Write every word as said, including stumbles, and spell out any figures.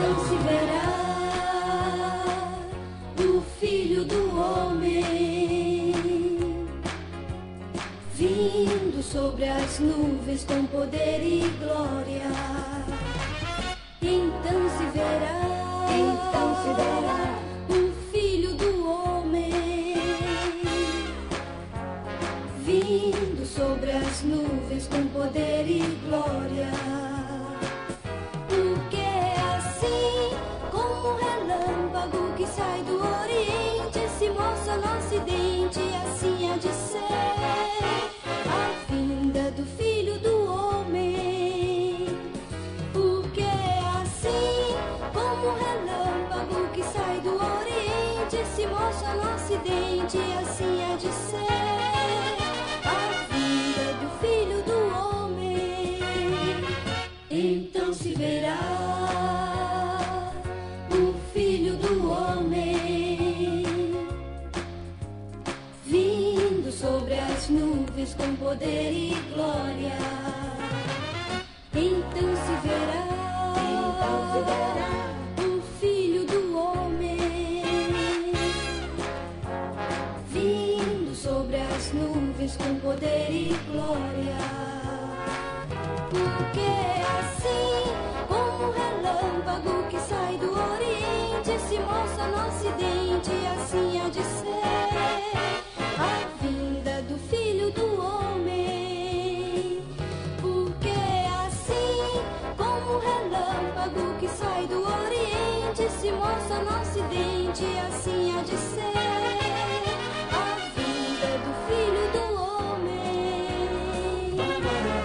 então se verá o Filho do Homem vindo sobre as nuvens com poder e glória. Então se verá, então se verá o Filho do Homem vindo sobre as nuvens com poder e glória. Sai do Oriente, se mostra no Ocidente, assim há de ser a vinda do Filho do Homem. Porque assim como o relâmpago que sai do Oriente, se mostra no Ocidente, assim há de ser a vinda do Filho do Homem. Então se verá nuvens com poder e glória. Então se verá, então se verá o Filho do Homem vindo sobre as nuvens com poder e glória. Porque assim como o relâmpago que sai do Oriente se mostra no Ocidente, assim há de ser a vinda do Filho do Homem. Porque assim como o relâmpago que sai do Oriente se mostra no Ocidente, assim há de ser a vinda do Filho do Homem.